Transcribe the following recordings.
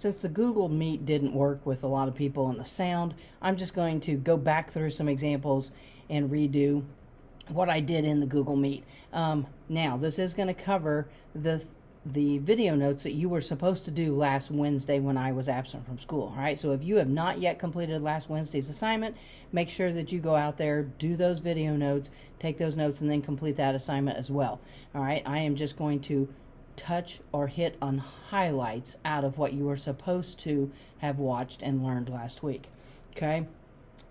Since the Google Meet didn't work with a lot of people on the sound, I'm just going to go back through some examples and redo what I did in the Google Meet. Now, this is going to cover the video notes that you were supposed to do last Wednesday when I was absent from school. All right, so if you have not yet completed last Wednesday's assignment, make sure that you go out there, do those video notes, take those notes, and then complete that assignment as well. All right, I am just going to touch or hit on highlights out of what you were supposed to have watched and learned last week. Okay,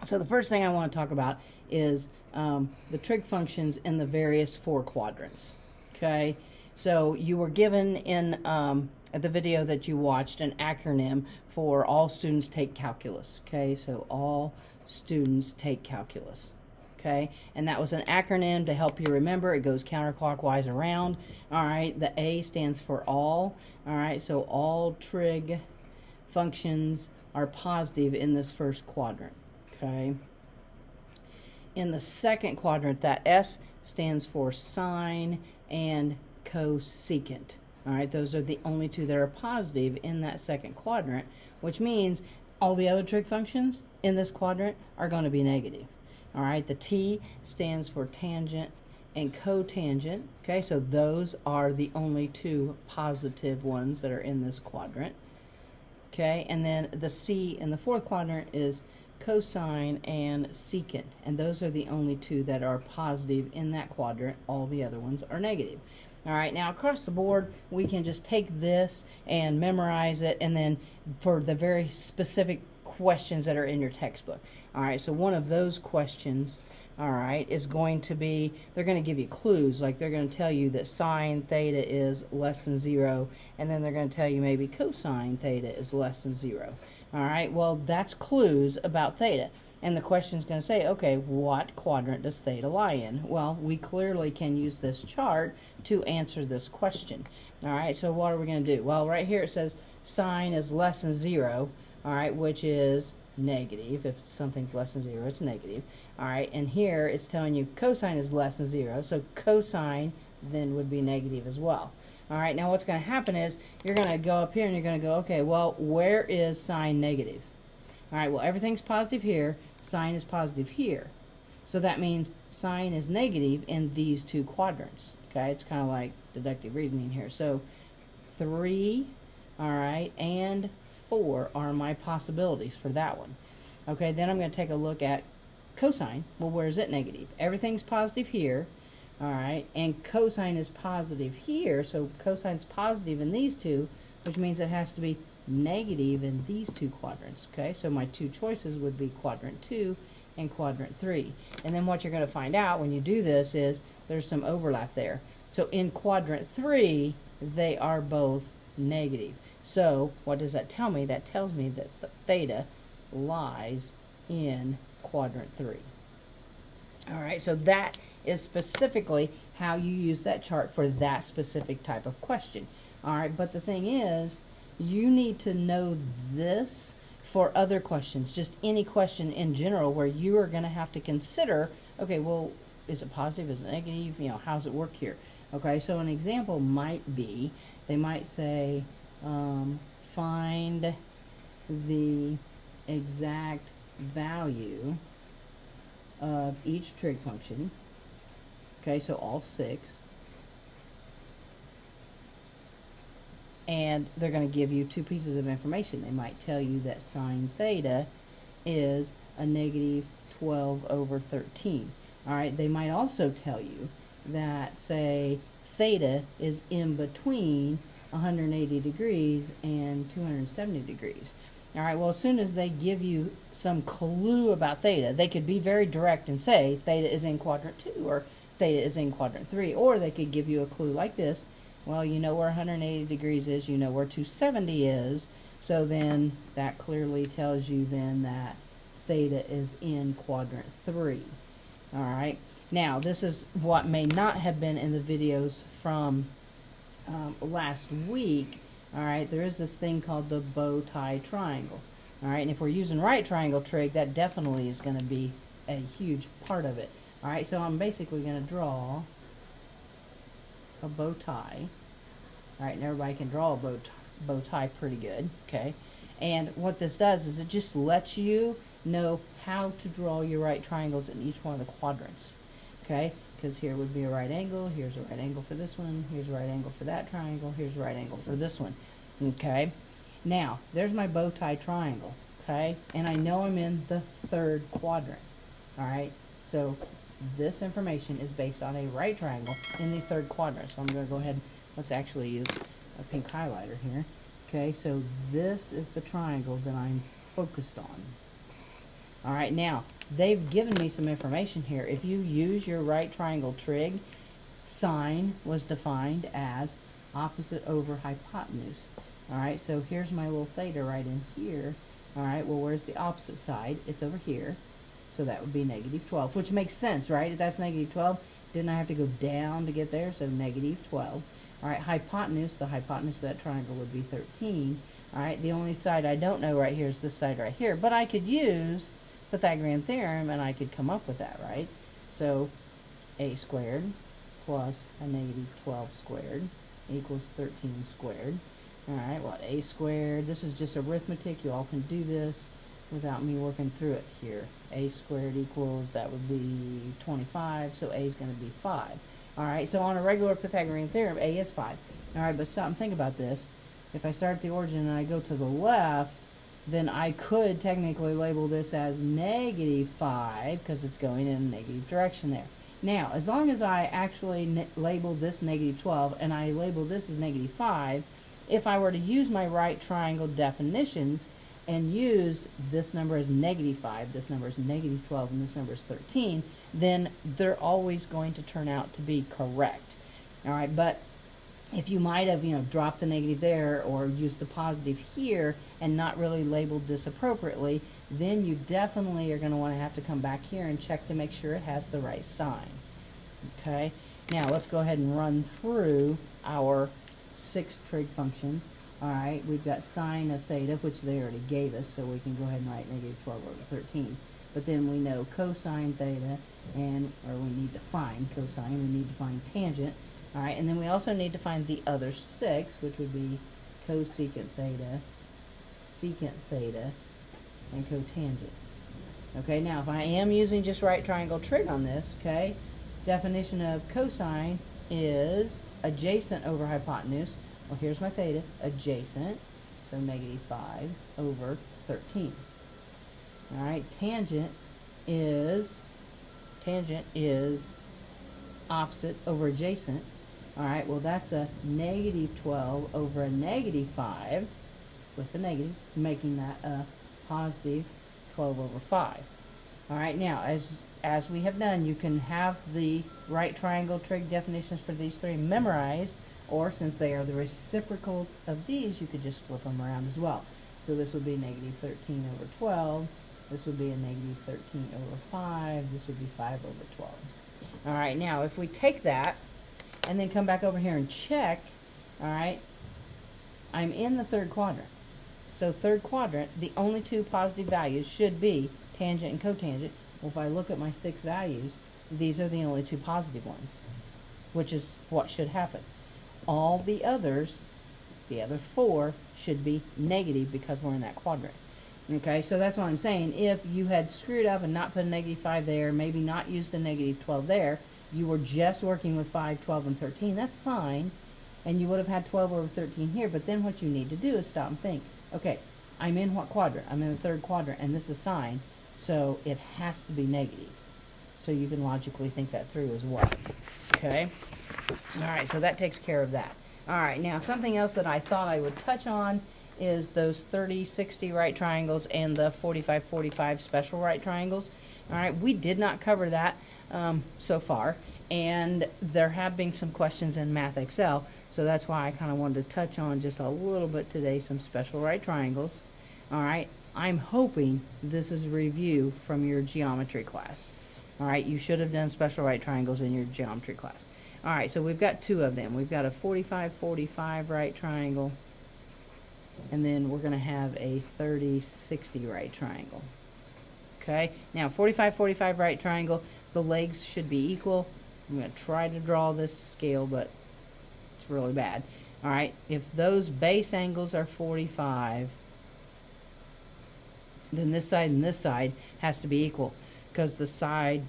so the first thing I want to talk about is the trig functions in the various four quadrants. Okay. So you were given in the video that you watched an acronym for All Students Take Calculus. Okay, so All Students Take Calculus. Okay, and that was an acronym to help you remember. It goes counterclockwise around. All right, the A stands for all. All right, so all trig functions are positive in this first quadrant. Okay. In the second quadrant, that S stands for sine and cosecant. All right, those are the only two that are positive in that second quadrant, which means all the other trig functions in this quadrant are going to be negative. All right, the T stands for tangent and cotangent. Okay, so those are the only two positive ones that are in this quadrant. Okay, and then the C in the fourth quadrant is cosine and secant, and those are the only two that are positive in that quadrant. All the other ones are negative. All right, now across the board, we can just take this and memorize it, and then for the very specific questions that are in your textbook. All right, so one of those questions, all right, is going to be, they're going to give you clues, like they're going to tell you that sine theta is less than 0, and then they're going to tell you maybe cosine theta is less than 0. All right, well, that's clues about theta. And the question's going to say, okay, what quadrant does theta lie in? Well, we clearly can use this chart to answer this question. All right, so what are we going to do? Well, right here it says sine is less than 0, all right, which is negative. If something's less than 0, it's negative. All right, and here it's telling you cosine is less than 0, so cosine then would be negative as well. All right, now what's going to happen is you're going to go up here and you're going to go, okay, well, where is sine negative? All right, well, everything's positive here. Sine is positive here. So that means sine is negative in these two quadrants. Okay, it's kind of like deductive reasoning here. So 3, all right, and 4 are my possibilities for that one. Okay, then I'm going to take a look at cosine. Well, where is it negative? Everything's positive here. All right, and cosine is positive here, so cosine's positive in these two, which means it has to be negative in these two quadrants. Okay, so my two choices would be quadrant 2 and quadrant 3. And then what you're going to find out when you do this is there's some overlap there. So in quadrant 3, they are both negative. So what does that tell me? That tells me that theta lies in quadrant 3. All right, so that is specifically how you use that chart for that specific type of question. All right, but the thing is, you need to know this for other questions, just any question in general where you are going to have to consider, okay, well, is it positive, is it negative, you know, how's it work here? Okay, so an example might be, they might say, find the exact value of each trig function. Okay, so all 6, and they're going to give you two pieces of information. They might tell you that sine theta is a negative 12/13. All right, they might also tell you that, say, theta is in between 180 degrees and 270 degrees. All right, well, as soon as they give you some clue about theta, they could be very direct and say theta is in quadrant 2 or theta is in quadrant 3, or they could give you a clue like this. Well, you know where 180 degrees is, you know where 270 is, so then that clearly tells you then that theta is in quadrant 3. All right, now this is what may not have been in the videos from last week. All right, there is this thing called the bow tie triangle. All right, and if we're using right triangle trig, that definitely is going to be a huge part of it. All right, so I'm basically going to draw a bow tie. All right, and everybody can draw a bow bow tie pretty good, okay? And what this does is it just lets you know how to draw your right triangles in each one of the quadrants, okay? Because here would be a right angle, here's a right angle for this one, here's a right angle for that triangle, here's a right angle for this one, okay? Now, there's my bow tie triangle, okay? And I know I'm in the third quadrant, all right? So this information is based on a right triangle in the third quadrant. So I'm going to go ahead, let's actually use a pink highlighter here. Okay, so this is the triangle that I'm focused on. All right, now, they've given me some information here. If you use your right triangle trig, sine was defined as opposite over hypotenuse. All right, so here's my little theta right in here. All right, well, where's the opposite side? It's over here. So that would be negative 12, which makes sense, right? If that's negative 12, didn't I have to go down to get there? So negative 12. All right, hypotenuse, the hypotenuse of that triangle would be 13. All right, the only side I don't know right here is this side right here, but I could use Pythagorean theorem and I could come up with that, right? So a squared plus a negative 12 squared equals 13 squared. All right, what, a squared? This is just arithmetic. You all can do this without me working through it here. A squared equals, that would be 25, so a is going to be 5. All right, so on a regular Pythagorean theorem, a is 5. All right, but stop and think about this. If I start at the origin and I go to the left, then I could technically label this as negative 5 because it's going in a negative direction there. Now, as long as I actually label this negative 12 and I label this as negative 5, if I were to use my right triangle definitions, and used this number as negative 5, this number is negative 12, and this number is 13, then they're always going to turn out to be correct. All right, but if you might have, you know, dropped the negative there or used the positive here and not really labeled this appropriately, then you definitely are going to want to have to come back here and check to make sure it has the right sign. Okay, now let's go ahead and run through our 6 trig functions. All right, we've got sine of theta, which they already gave us, so we can go ahead and write negative 12 over 13. But then we know cosine theta, and, or we need to find cosine, we need to find tangent. All right, and then we also need to find the other 6, which would be cosecant theta, secant theta, and cotangent. Okay, now if I am using just right triangle trig on this, okay, definition of cosine is adjacent over hypotenuse. Well, here's my theta, adjacent, so negative 5 over 13. All right, tangent is opposite over adjacent. All right, well, that's a negative 12 over a negative 5 with the negatives, making that a positive 12 over 5. All right, now, as we have done, you can have the right triangle trig definitions for these three memorized, or since they are the reciprocals of these, you could just flip them around as well. So this would be negative 13 over 12. This would be a negative 13 over 5. This would be 5 over 12. All right, now if we take that and then come back over here and check, all right, I'm in the third quadrant. So third quadrant, the only two positive values should be tangent and cotangent. Well, if I look at my 6 values, these are the only two positive ones, which is what should happen. All the others, the other 4, should be negative because we're in that quadrant. Okay, so that's what I'm saying. If you had screwed up and not put a negative 5 there, maybe not used a negative 12 there, you were just working with 5, 12, and 13, that's fine. And you would have had 12 over 13 here, but then what you need to do is stop and think. Okay, I'm in what quadrant? I'm in the third quadrant, and this is sine, so it has to be negative. So you can logically think that through as well. Okay? All right, so that takes care of that. All right, now something else that I thought I would touch on is those 30-60 right triangles and the 45-45 special right triangles. All right, we did not cover that so far, and there have been some questions in MathXL, so that's why I kind of wanted to touch on just a little bit today some special right triangles. All right, I'm hoping this is a review from your geometry class. All right, you should have done special right triangles in your geometry class. All right, so we've got 2 of them. We've got a 45-45 right triangle, and then we're going to have a 30-60 right triangle. Okay, now 45-45 right triangle, the legs should be equal. I'm going to try to draw this to scale, but it's really bad. All right, if those base angles are 45, then this side and this side has to be equal, because the side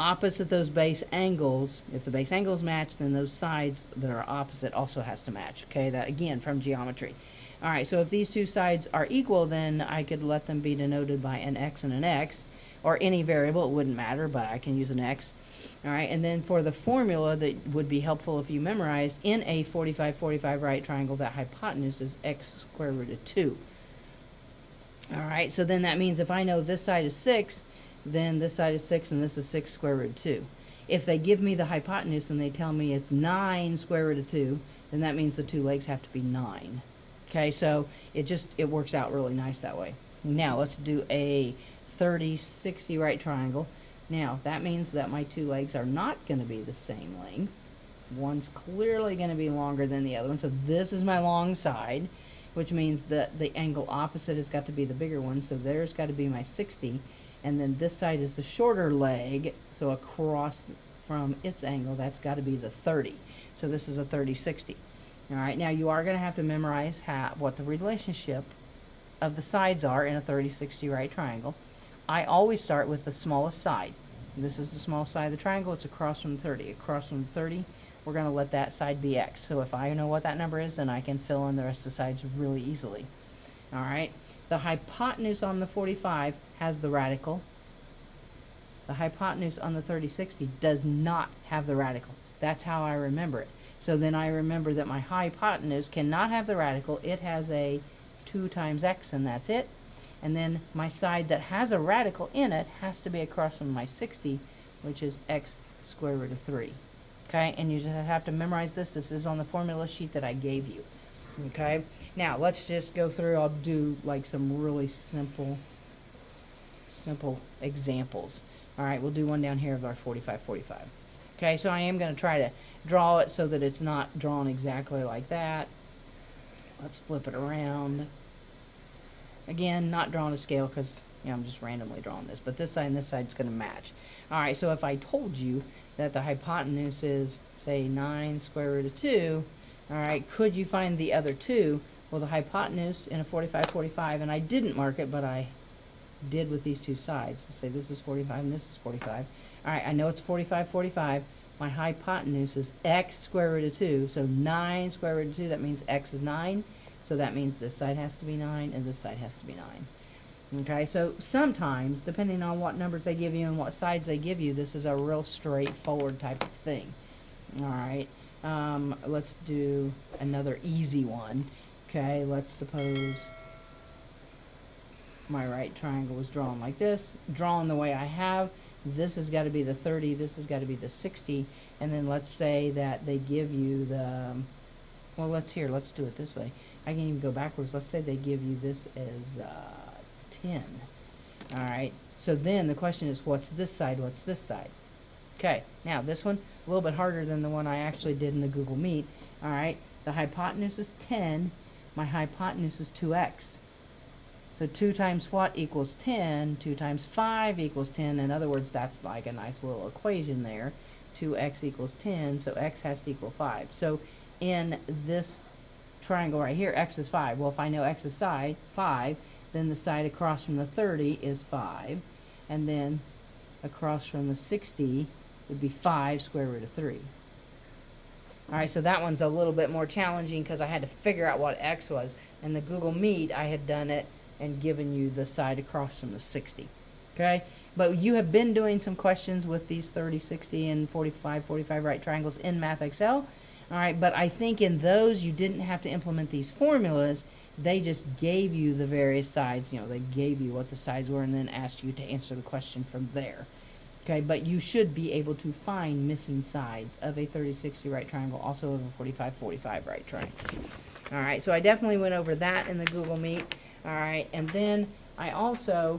opposite those base angles, if the base angles match, then those sides that are opposite also has to match. Okay, that again from geometry. All right, so if these two sides are equal, then I could let them be denoted by an X and an X, or any variable, it wouldn't matter, but I can use an X. All right, and then for the formula that would be helpful if you memorized, in a 45-45 right triangle, that hypotenuse is X square root of 2. All right, so then that means if I know this side is 6, then this side is 6 and this is 6 square root of 2. If they give me the hypotenuse and they tell me it's 9 square root of 2, then that means the two legs have to be 9. Okay, so it works out really nice that way. Now let's do a 30-60 right triangle. Now that means that my two legs are not going to be the same length. One's clearly going to be longer than the other one, so this is my long side, which means that the angle opposite has got to be the bigger one, so there's got to be my 60, and then this side is the shorter leg, so across from its angle, that's got to be the 30. So this is a 30-60. All right, now you are going to have to memorize what the relationship of the sides are in a 30-60 right triangle. I always start with the smallest side. This is the small side of the triangle. It's across from 30. Across from 30, we're going to let that side be X. So if I know what that number is, then I can fill in the rest of the sides really easily. All right. The hypotenuse on the 45 has the radical. The hypotenuse on the 30-60 does not have the radical. That's how I remember it. So then I remember that my hypotenuse cannot have the radical. It has a 2 times X, and that's it. And then my side that has a radical in it has to be across from my 60, which is X square root of 3. Okay, and you just have to memorize this. This is on the formula sheet that I gave you. Okay, now let's just go through. I'll do like some really simple examples. All right, we'll do one down here of our 45-45. Okay, so I am going to try to draw it so that it's not drawn exactly like that. Let's flip it around. Again, not drawn to scale because, you know, I'm just randomly drawing this. But this side and this side is going to match. All right, so if I told you that the hypotenuse is, say, 9 square root of 2, all right, could you find the other two? Well, the hypotenuse in a 45-45, and I didn't mark it, but I did with these two sides. Let's say this is 45 and this is 45. All right, I know it's 45-45. My hypotenuse is X square root of 2, so 9 square root of 2, that means X is 9. So that means this side has to be 9 and this side has to be 9. Okay, so sometimes, depending on what numbers they give you and what sides they give you, this is a real straightforward type of thing. All right, let's do another easy one. Okay, let's suppose my right triangle was drawn like this, drawn the way I have. This has got to be the 30, this has got to be the 60, and then let's say that they give you the, well, let's do it this way. I can even go backwards. Let's say they give you this as 10. All right, so then the question is, what's this side, what's this side? Okay, now this one, a little bit harder than the one I actually did in the Google Meet. All right, the hypotenuse is 10. My hypotenuse is 2x. So 2 times what equals 10, 2 times 5 equals 10. In other words, that's like a nice little equation there. 2x equals 10, so x has to equal 5. So in this triangle right here, X is 5. Well, if I know X is 5, then the side across from the 30 is 5, and then across from the 60 would be 5 square root of 3. All right, so that one's a little bit more challenging because I had to figure out what X was. In the Google Meet, I had done it and given you the side across from the 60. Okay, but you have been doing some questions with these 30-60 and 45-45 right triangles in MathXL. All right, but I think in those you didn't have to implement these formulas. They just gave you the various sides. You know, they gave you what the sides were and then asked you to answer the question from there. Okay, but you should be able to find missing sides of a 30-60 right triangle, also of a 45-45 right triangle. All right, so I definitely went over that in the Google Meet. All right, and then I also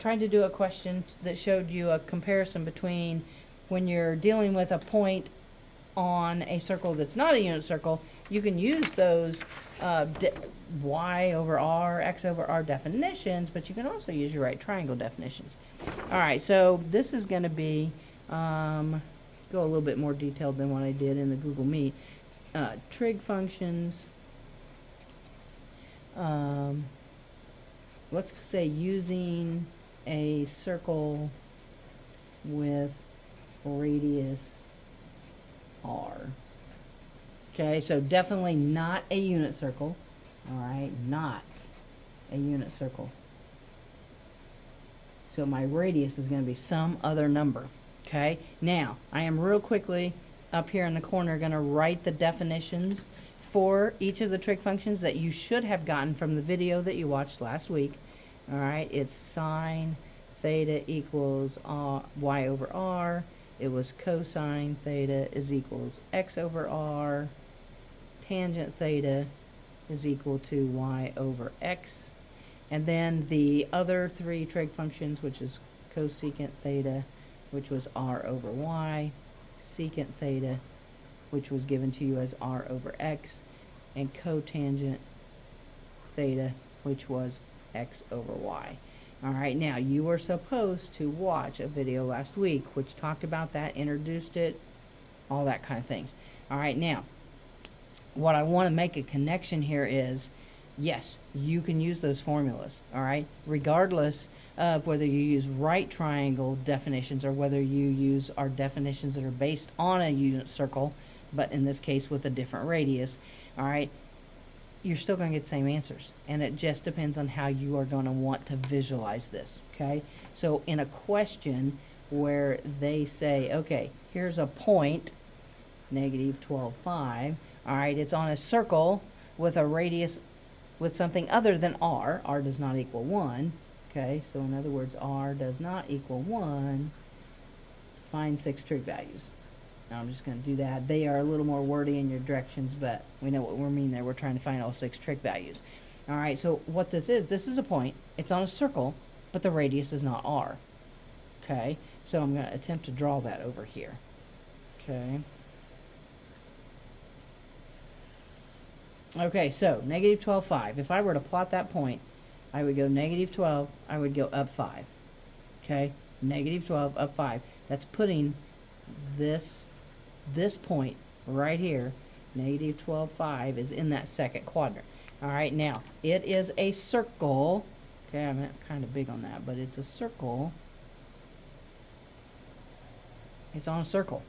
tried to do a question that showed you a comparison between when you're dealing with a point on a circle that's not a unit circle. You can use those y over r, x over r definitions, but you can also use your right triangle definitions. All right, so this is going to be go a little bit more detailed than what I did in the Google Meet. trig functions. Let's say using a circle with radius r. Okay, so definitely not a unit circle. All right, not a unit circle. So my radius is going to be some other number. Okay, now I am real quickly up here in the corner going to write the definitions for each of the trig functions that you should have gotten from the video that you watched last week. All right, it's sine theta equals y over r. It was cosine theta is equals x over r. Tangent theta is equal to y over x. And then the other three trig functions, which is cosecant theta, which was r over y, secant theta, which was given to you as r over x, and cotangent theta, which was x over y. All right, now you were supposed to watch a video last week which talked about that, introduced it, all that kind of things. All right, now what I want to make a connection here is, yes, you can use those formulas, all right, regardless of whether you use right triangle definitions or whether you use our definitions that are based on a unit circle, but in this case with a different radius, all right, you're still going to get the same answers, and it just depends on how you are going to want to visualize this, okay? So in a question where they say, okay, here's a point, negative 12,5, all right, it's on a circle with a radius with something other than r does not equal 1, okay? So in other words, r does not equal 1, find 6 trig values. Now I'm just going to do that. They are a little more wordy in your directions, but we know what we mean there. We're trying to find all 6 trig values. All right, so what this is a point. It's on a circle, but the radius is not r. Okay, so I'm going to attempt to draw that over here. Okay. Okay, so negative 12, 5. If I were to plot that point, I would go negative 12, I would go up 5. Okay, negative 12, up 5. That's putting this point right here, negative 12, 5, is in that second quadrant. All right, now, it is a circle. Okay, I'm kind of big on that, but it's a circle. It's on a circle.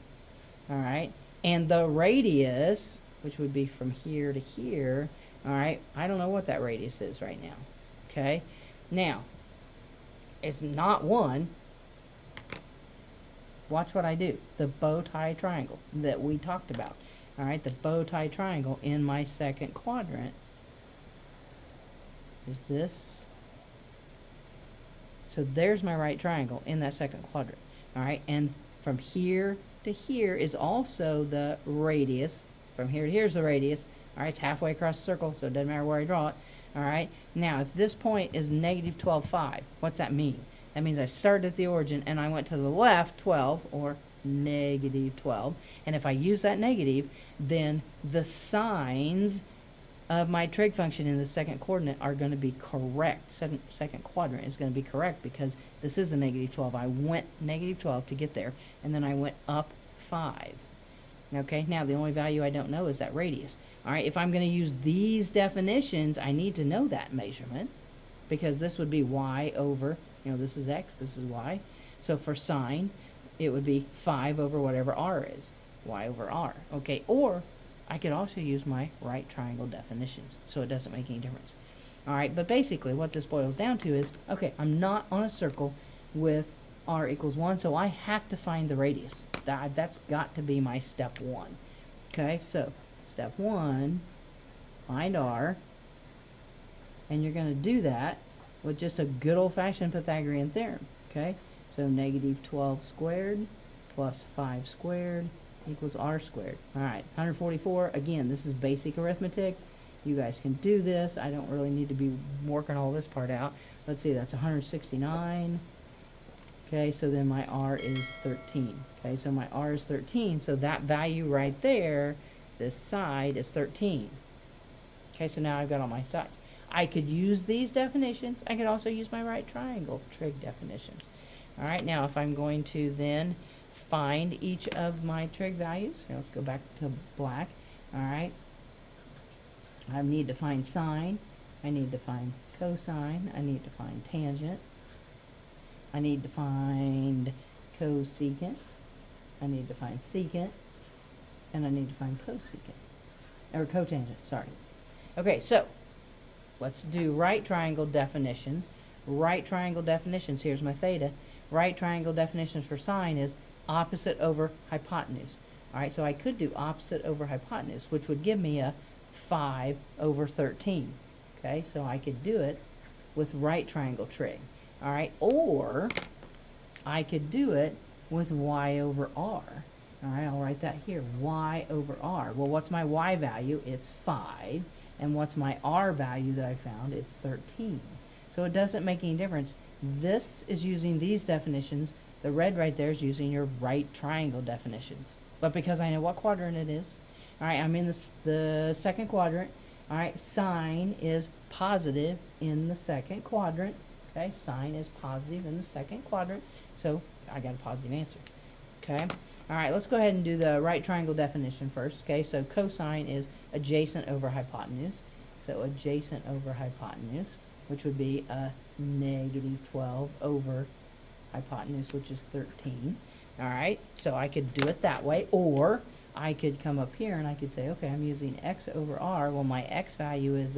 All right, and the radius, which would be from here to here, all right, I don't know what that radius is right now. Okay, now, it's not 1. Watch what I do. The bow tie triangle that we talked about. All right, the bow tie triangle in my second quadrant is this. So there's my right triangle in that second quadrant. All right, and from here to here is also the radius. From here to here is the radius. All right, it's halfway across the circle, so it doesn't matter where I draw it. All right, now if this point is negative 12, 5, what's that mean? That means I started at the origin and I went to the left 12, or negative 12. And if I use that negative, then the signs of my trig function in the second coordinate are going to be correct. Second quadrant is going to be correct because this is a negative 12. I went negative 12 to get there, and then I went up 5. Okay, now the only value I don't know is that radius. All right, if I'm going to use these definitions, I need to know that measurement, because this would be y over, you know, this is x, this is y. So for sine, it would be 5 over whatever r is, y over r. Okay, or I could also use my right triangle definitions, so it doesn't make any difference. All right, but basically what this boils down to is, okay, I'm not on a circle with r equals 1, so I have to find the radius. That's got to be my step 1. Okay, so step 1, find r, and you're going to do that with just a good old-fashioned Pythagorean theorem, okay? So negative 12 squared plus 5 squared equals r squared. All right, 144. Again, this is basic arithmetic. You guys can do this. I don't really need to be working all this part out. Let's see, that's 169. Okay, so then my r is 13. Okay, so my r is 13, so that value right there, this side, is 13. Okay, so now I've got all my sides. I could use these definitions. I could also use my right triangle trig definitions. All right, now if I'm going to then find each of my trig values, here, let's go back to black. Alright, I need to find sine, I need to find cosine, I need to find tangent, I need to find cosecant, I need to find secant, and I need to find cotangent, sorry. Okay, so let's do right triangle definitions. Right triangle definitions, here's my theta. Right triangle definitions for sine is opposite over hypotenuse. Alright, so I could do opposite over hypotenuse, which would give me a 5 over 13. Okay, so I could do it with right triangle trig. Alright, or I could do it with y over r. Alright, I'll write that here, y over r. Well, what's my y value? It's 5. And what's my r value that I found? It's 13. So it doesn't make any difference. This is using these definitions. The red right there is using your right triangle definitions. But because I know what quadrant it is, all right, I'm in the second quadrant. All right, sine is positive in the second quadrant. Okay, sine is positive in the second quadrant. So I got a positive answer. Okay, all right, let's go ahead and do the right triangle definition first. Okay, so cosine is adjacent over hypotenuse. So adjacent over hypotenuse, which would be a negative 12 over hypotenuse, which is 13. All right, so I could do it that way, or I could come up here and I could say, okay, I'm using x over r. Well, my x value is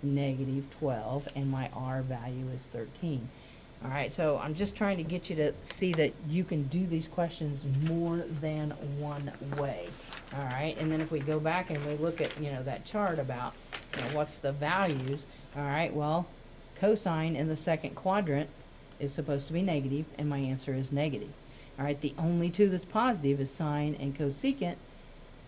negative 12, and my r value is 13. All right, so I'm just trying to get you to see that you can do these questions more than one way. All right, and then if we go back and we look at, you know, that chart about, you know, what's the values. All right, well, cosine in the second quadrant is supposed to be negative, and my answer is negative. All right, the only two that's positive is sine and cosecant,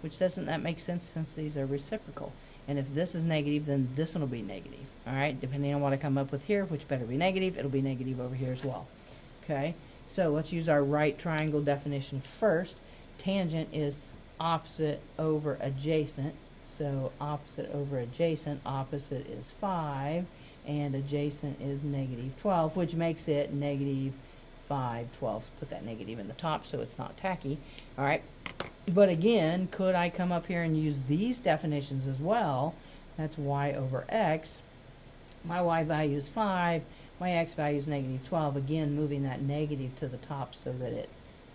which doesn't that make sense since these are reciprocal. And if this is negative, then this one will be negative. All right, depending on what I come up with here, which better be negative, it'll be negative over here as well. Okay, so let's use our right triangle definition first. Tangent is opposite over adjacent. So opposite over adjacent, opposite is 5, and adjacent is negative 12, which makes it negative 5 twelfths. Put that negative in the top so it's not tacky. All right, but again, could I come up here and use these definitions as well? That's y over x. My y value is 5, my x value is negative 12. Again, moving that negative to the top so that it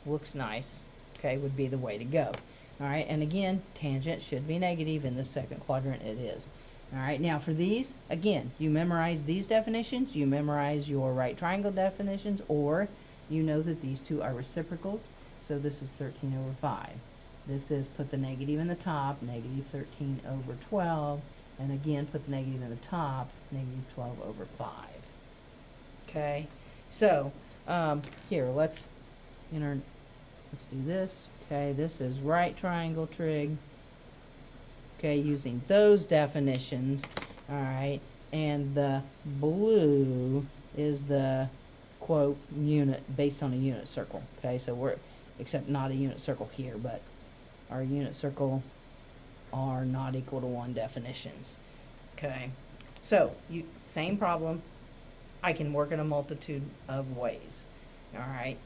looks nice, okay, would be the way to go. All right, and again, tangent should be negative in the second quadrant. It is. All right, now for these, again, you memorize these definitions, you memorize your right triangle definitions, or you know that these two are reciprocals. So this is 13 over 5. This is, put the negative in the top, negative 13 over 12. And again, put the negative in the top, negative 12 over 5. Okay, so here, let's do this. Okay, this is right triangle trig. Okay, using those definitions, all right, and the blue is the, quote, unit, based on a unit circle, okay, so we're, except not a unit circle here, but our unit circle are not equal to 1 definitions, okay, so, same problem, I can work in a multitude of ways, all right.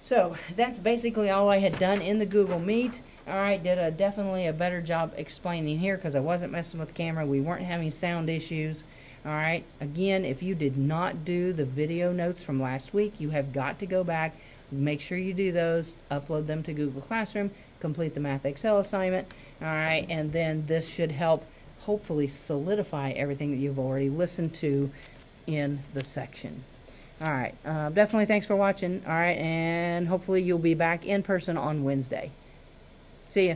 So that's basically all I had done in the Google Meet. All right, did definitely a better job explaining here because I wasn't messing with the camera. We weren't having sound issues. All right, again, if you did not do the video notes from last week, you have got to go back. Make sure you do those, upload them to Google Classroom, complete the MathXL assignment. All right, and then this should help hopefully solidify everything that you've already listened to in the section. All right, definitely thanks for watching, all right, and hopefully you'll be back in person on Wednesday. See ya.